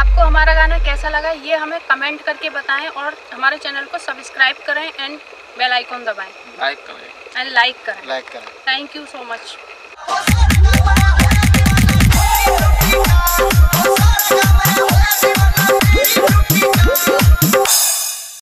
आपको हमारा गाना कैसा लगा ये हमें कमेंट करके बताएं और हमारे चैनल को सब्सक्राइब करें एंड बेल आइकॉन दबाएं, लाइक करें एंड लाइक करें। Thank you so much.